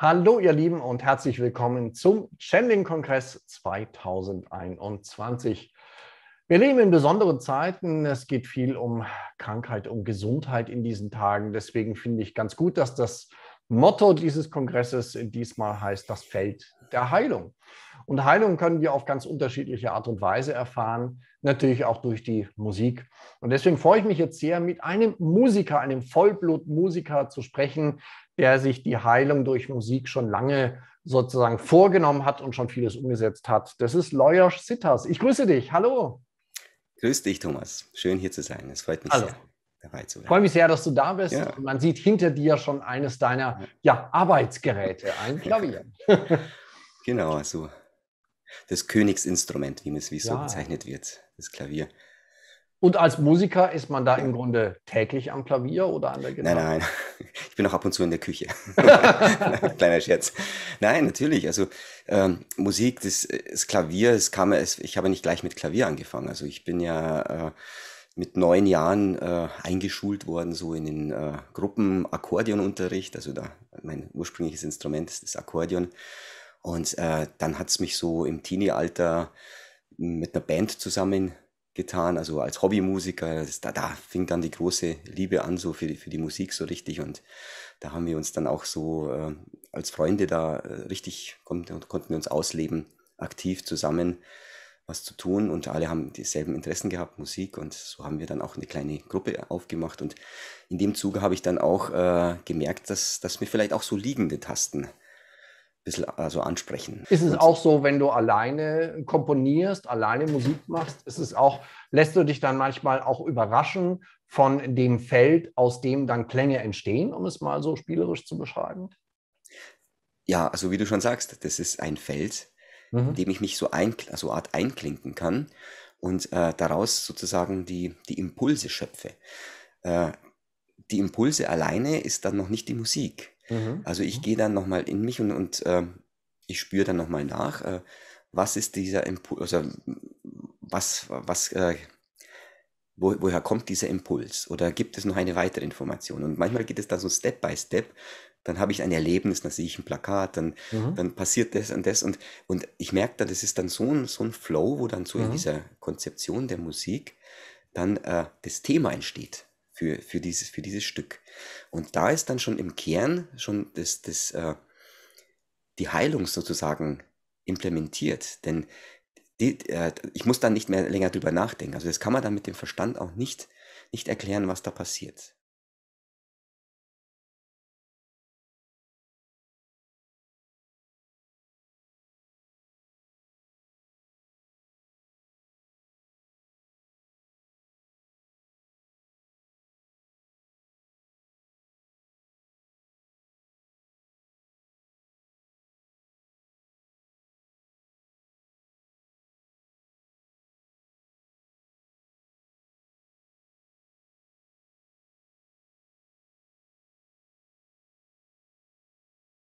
Hallo ihr Lieben und herzlich willkommen zum Channeling Kongress 2021. Wir leben in besonderen Zeiten. Es geht viel um Krankheit, um Gesundheit in diesen Tagen. Deswegen finde ich ganz gut, dass das Motto dieses Kongresses diesmal heißt, das Feld der Heilung. Und Heilung können wir auf ganz unterschiedliche Art und Weise erfahren, natürlich auch durch die Musik. Und deswegen freue ich mich jetzt sehr, mit einem Musiker, einem Vollblutmusiker zu sprechen, der sich die Heilung durch Musik schon lange sozusagen vorgenommen hat und schon vieles umgesetzt hat. Das ist Lajos Sitas. Ich grüße dich. Hallo. Grüß dich, Thomas. Schön, hier zu sein. Es freut mich sehr. Ich freue mich sehr, dass du da bist. Ja. Man sieht hinter dir schon eines deiner Arbeitsgeräte, ein Klavier. Genau, also das Königsinstrument, wie es so bezeichnet wird, das Klavier. Und als Musiker ist man da im Grunde täglich am Klavier oder an der Gitarre? Nein, nein, ich bin auch ab und zu in der Küche. Kleiner Scherz. Nein, natürlich, also Musik, das Klavier, ich habe nicht gleich mit Klavier angefangen. Also ich bin ja mit 9 Jahren eingeschult worden, so in den Gruppen-Akkordeonunterricht. Also da mein ursprüngliches Instrument ist das Akkordeon. Und dann hat es mich so im Teenie-Alter mit einer Band zusammengetan, also als Hobbymusiker. Da fing dann die große Liebe an, so für die Musik so richtig. Und da haben wir uns dann auch so als Freunde da richtig, konnten wir uns ausleben, aktiv zusammen was zu tun, und alle haben dieselben Interessen gehabt, Musik, und so haben wir dann auch eine kleine Gruppe aufgemacht, und in dem Zuge habe ich dann auch gemerkt, dass mir vielleicht auch so liegende Tasten ein bisschen ansprechen. Ist es auch so, wenn du alleine komponierst, alleine Musik machst, ist es auch, lässt du dich dann manchmal auch überraschen von dem Feld, aus dem dann Klänge entstehen, um es mal so spielerisch zu beschreiben? Ja, also wie du schon sagst, das ist ein Feld, in dem ich mich so einklinken kann und daraus sozusagen die Impulse schöpfe. Die Impulse alleine ist dann noch nicht die Musik. Also ich gehe dann nochmal in mich und ich spüre dann nochmal nach, was ist dieser Impuls, also woher kommt dieser Impuls? Oder gibt es noch eine weitere Information? Und manchmal geht es dann so Step by Step. Dann habe ich ein Erlebnis, dann sehe ich ein Plakat, dann passiert das und das. Und ich merke dann, das ist dann so ein Flow, wo dann so in dieser Konzeption der Musik dann das Thema entsteht für dieses Stück. Und da ist dann schon im Kern schon die Heilung sozusagen implementiert. Denn ich muss dann nicht mehr länger drüber nachdenken. Also das kann man dann mit dem Verstand auch nicht erklären, was da passiert.